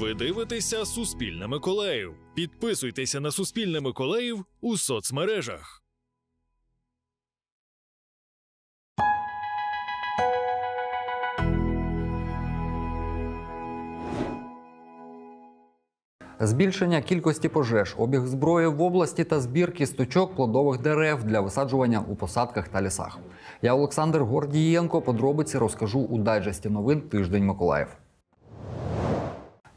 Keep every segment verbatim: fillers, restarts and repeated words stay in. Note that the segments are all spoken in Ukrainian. Ви дивитеся «Суспільне Миколаїв». Підписуйтеся на «Суспільне Миколаїв» у соцмережах. Збільшення кількості пожеж, обіг зброї в області та збір кісточок плодових дерев для висаджування у посадках та лісах. Я Олександр Гордієнко. Подробиці розкажу у дайджесті новин «Тиждень Миколаїв».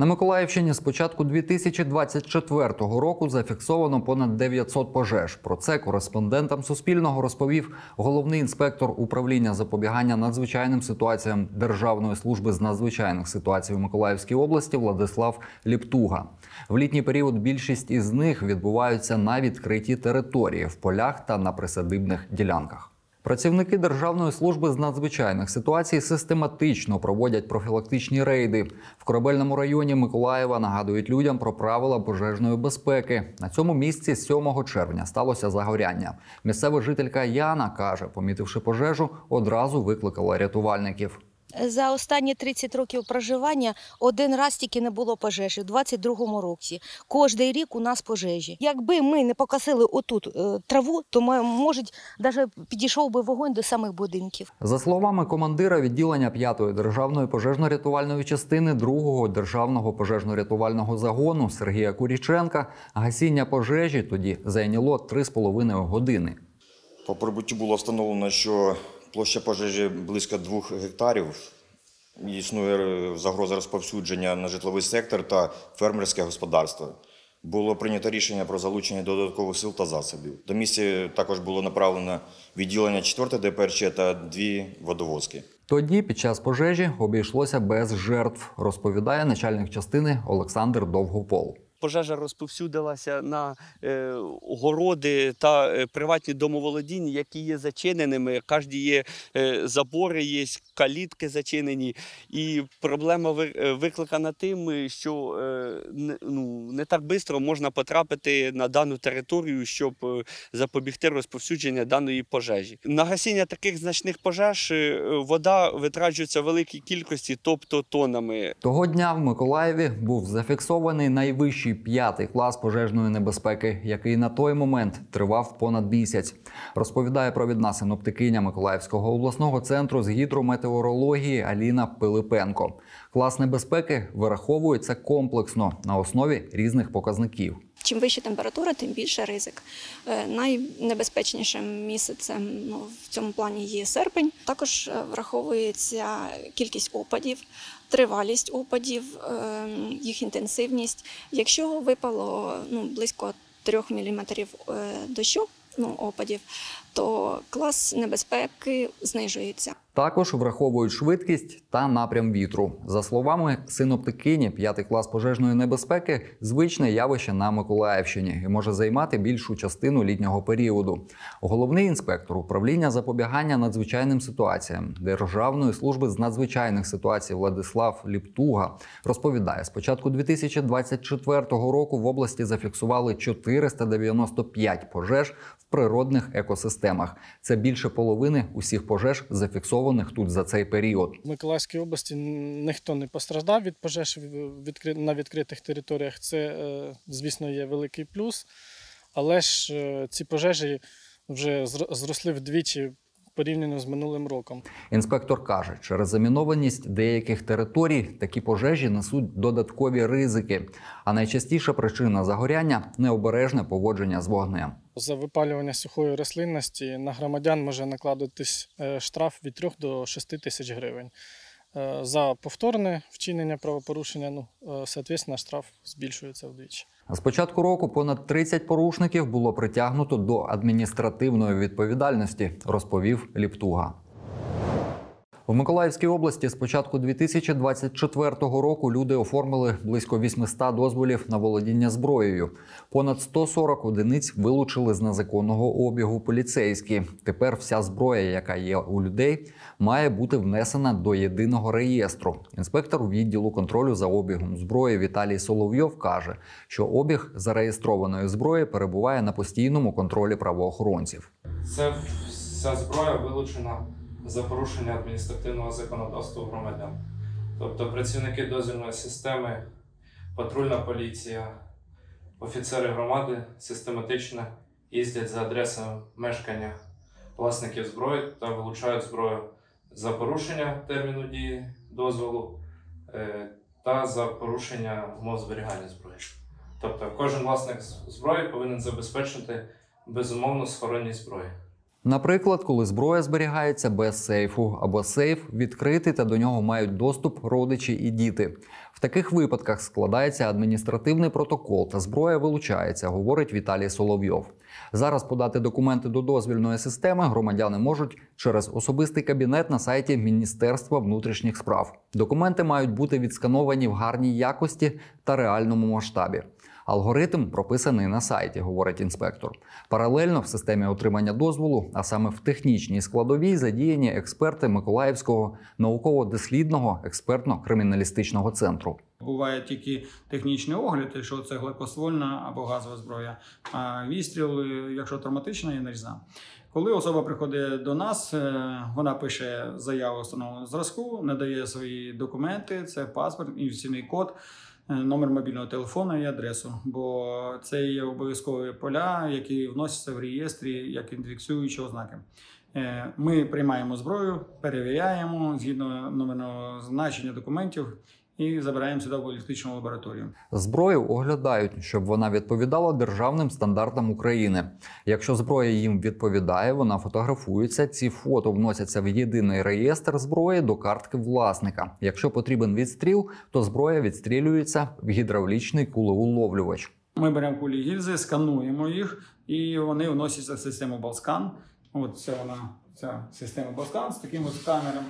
На Миколаївщині з початку дві тисячі двадцять четвертого року зафіксовано понад дев'ятсот пожеж. Про це кореспондентам Суспільного розповів головний інспектор управління запобігання надзвичайним ситуаціям Державної служби з надзвичайних ситуацій у Миколаївській області Владислав Лептуга. В літній період більшість із них відбуваються на відкритій території, в полях та на присадибних ділянках. Працівники Державної служби з надзвичайних ситуацій систематично проводять профілактичні рейди. В Корабельному районі Миколаєва нагадують людям про правила пожежної безпеки. На цьому місці сьомого червня сталося загоряння. Місцева жителька Яна каже, помітивши пожежу, одразу викликала рятувальників. За останні тридцять років проживання один раз тільки не було пожежі, у двадцять другому році. Кожний рік у нас пожежі. Якби ми не покосили отут траву, то, може, навіть підійшов би вогонь до самих будинків. За словами командира відділення п'ятої державної пожежно-рятувальної частини другого державного пожежно-рятувального загону Сергія Куріченка, гасіння пожежі тоді зайняло три з половиною години. По прибуттю було встановлено, що площа пожежі близько двох гектарів. Існує загроза розповсюдження на житловий сектор та фермерське господарство. Було прийнято рішення про залучення додаткових сил та засобів. До місця також було направлено відділення четвертої ДПРЧ та дві водовозки. Тоді під час пожежі обійшлося без жертв, розповідає начальник частини Олександр Довгопол. Пожежа розповсюдилася на е, городи та приватні домоволодіння, які є зачиненими. Кожні є е, забори, є калітки зачинені. І проблема викликана тим, що е, не, ну, не так швидко можна потрапити на дану територію, щоб запобігти розповсюдженню даної пожежі. На гасіння таких значних пожеж вода витрачується в великій кількості, тобто тонами. Того дня в Миколаєві був зафіксований найвищий п'ятий клас пожежної небезпеки, який на той момент тривав понад місяць. Розповідає провідна синоптикиня Миколаївського обласного центру з гідрометеорології Аліна Пилипенко. Клас небезпеки вираховується комплексно на основі різних показників. Чим вища температура, тим більше ризик. Найнебезпечнішим місяцем ну, в цьому плані є серпень. Також враховується кількість опадів, тривалість опадів, їх інтенсивність. Якщо випало ну, близько трьох міліметрів дощу, ну, опадів, то клас небезпеки знижується. Також враховують швидкість та напрям вітру. За словами синоптикині, п'ятий клас пожежної небезпеки – звичне явище на Миколаївщині і може займати більшу частину літнього періоду. Головний інспектор управління запобігання надзвичайним ситуаціям Державної служби з надзвичайних ситуацій Владислав Лептуга розповідає, з початку дві тисячі двадцять четвертого року в області зафіксували чотириста дев'яносто п'ять пожеж в природних екосистемах. Це більше половини усіх пожеж зафіксовано тут за цей період. В Миколаївській області ніхто не постраждав від пожеж на відкритих територіях. Це, звісно, є великий плюс, але ж ці пожежі вже зросли вдвічі порівняно з минулим роком. Інспектор каже, через замінованість деяких територій такі пожежі несуть додаткові ризики. А найчастіша причина загоряння – необережне поводження з вогнем. За випалювання сухої рослинності на громадян може накладатись штраф від трьох до шести тисяч гривень. За повторне вчинення правопорушення, ну, відповідно, штраф збільшується вдвічі. З початку року понад тридцять порушників було притягнуто до адміністративної відповідальності, розповів Лептуга. В Миколаївській області з початку дві тисячі двадцять четвертого року люди оформили близько вісімсот дозволів на володіння зброєю. Понад сто сорок одиниць вилучили з незаконного обігу поліцейські. Тепер вся зброя, яка є у людей, має бути внесена до єдиного реєстру. Інспектор відділу контролю за обігом зброї Віталій Соловйов каже, що обіг зареєстрованої зброї перебуває на постійному контролі правоохоронців. Це вся зброя вилучена за порушення адміністративного законодавства громадян. Тобто працівники дозвільної системи патрульна поліція, офіцери громади систематично їздять за адресами мешкання власників зброї та вилучають зброю за порушення терміну дії дозволу та за порушення умов зберігання зброї. Тобто кожен власник зброї повинен забезпечити безумовну схоронність зброї. Наприклад, коли зброя зберігається без сейфу, або сейф відкритий та до нього мають доступ родичі і діти. В таких випадках складається адміністративний протокол та зброя вилучається, говорить Віталій Соловйов. Зараз подати документи до дозвільної системи громадяни можуть через особистий кабінет на сайті Міністерства внутрішніх справ. Документи мають бути відскановані в гарній якості та реальному масштабі. Алгоритм прописаний на сайті, говорить інспектор. Паралельно в системі отримання дозволу, а саме в технічній складовій, задіяні експерти Миколаївського науково-дослідного експертно-криміналістичного центру. Буває тільки технічний огляд, якщо це гладкоствольна або газова зброя, а відстріл, якщо травматична і нарізна. Коли особа приходить до нас, вона пише заяву встановленого зразку, надає свої документи, це паспорт, ідентифікаційний код, номер мобільного телефону і адресу, бо це є обов'язкові поля, які вносяться в реєстрі як ідентифікуючі ознаки. Ми приймаємо зброю, перевіряємо згідно номерного значення документів і забираємо сюди в балістичну лабораторію. Зброю оглядають, щоб вона відповідала державним стандартам України. Якщо зброя їм відповідає, вона фотографується, ці фото вносяться в єдиний реєстр зброї до картки власника. Якщо потрібен відстріл, то зброя відстрілюється в гідравлічний кулеуловлювач. Ми беремо кулі гільзи, скануємо їх, і вони вносяться в систему БАЛСКАН. От це вона, ця система БАЛСКАН з таким ось камером,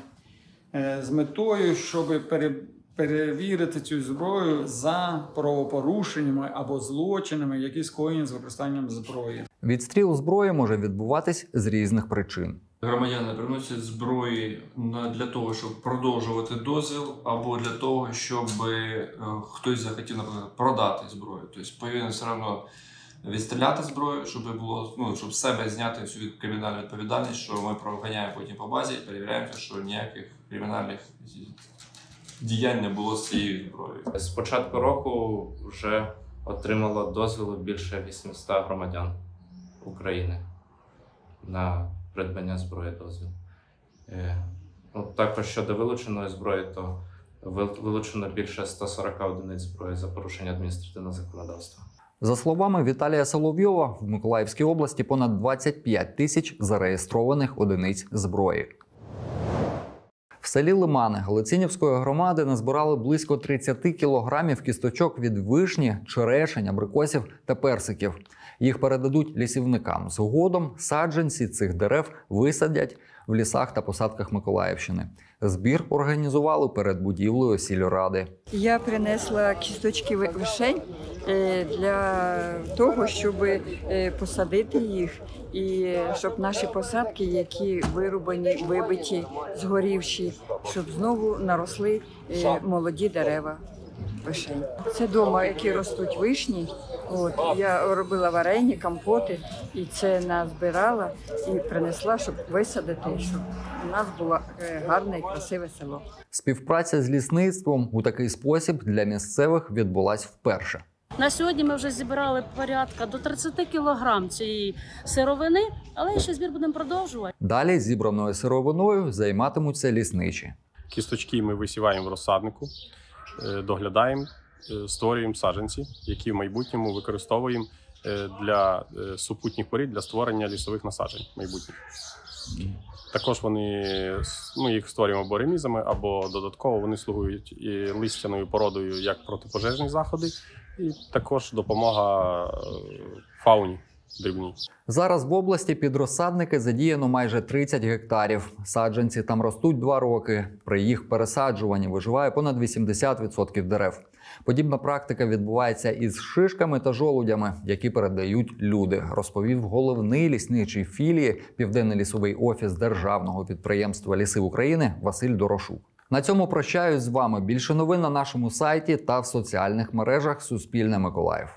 з метою, щоб перебувати перевірити цю зброю за правопорушеннями або злочинами, які скоєні з використанням зброї. Відстріл зброї може відбуватись з різних причин. Громадяни приносять зброї для того, щоб продовжувати дозвіл, або для того, щоб хтось захотів, наприклад, продати зброю. Тобто повинен все одно відстріляти зброю, щоб було, ну, щоб з себе зняти всю кримінальну відповідальність, що ми проганяємо потім по базі і перевіряємо, що ніяких кримінальних діяння було з цією зброєю. З початку року вже отримало дозвіл більше вісімсот громадян України на придбання зброї дозвіл. Також щодо вилученої зброї, то вилучено більше ста сорока одиниць зброї за порушення адміністративного законодавства. За словами Віталія Соловйова, в Миколаївській області понад двадцять п'ять тисяч зареєстрованих одиниць зброї. В селі Лимани Галицинівської громади назбирали близько тридцять кілограмів кісточок від вишні, черешень, абрикосів та персиків. Їх передадуть лісівникам. Згодом саджанці цих дерев висадять в лісах та посадках Миколаївщини. Збір організували перед будівлею сільради. Я принесла кісточки вишень для того, щоб посадити їх, і щоб наші посадки, які вирубані, вибиті, згорівші, щоб знову наросли молоді дерева вишень. Це вдома, які ростуть вишні. От, я робила варені, компоти, і це назбирала і принесла, щоб висадити, щоб у нас було гарне і красиве село. Співпраця з лісництвом у такий спосіб для місцевих відбулась вперше. На сьогодні ми вже зібрали порядка до тридцяти кілограмів цієї сировини, але ще збір будемо продовжувати. Далі зібраною сировиною займатимуться лісничі. Кісточки ми висіваємо в розсаднику, доглядаємо, створюємо саджанці, які в майбутньому використовуємо для супутніх порід, для створення лісових насаджень майбутніх. Також вони, ми їх створюємо або ремізами, або додатково вони слугують і листяною породою як протипожежні заходи, і також допомога фауні. Дрібні. Зараз в області під розсадники задіяно майже тридцять гектарів. Саджанці там ростуть два роки. При їх пересаджуванні виживає понад вісімдесят відсотків дерев. Подібна практика відбувається із шишками та жолудями, які передають люди, розповів головний лісничий філії Південний лісовий офіс державного підприємства «Ліси України» Василь Дорошук. На цьому прощаюсь з вами. Більше новин на нашому сайті та в соціальних мережах «Суспільне Миколаїв».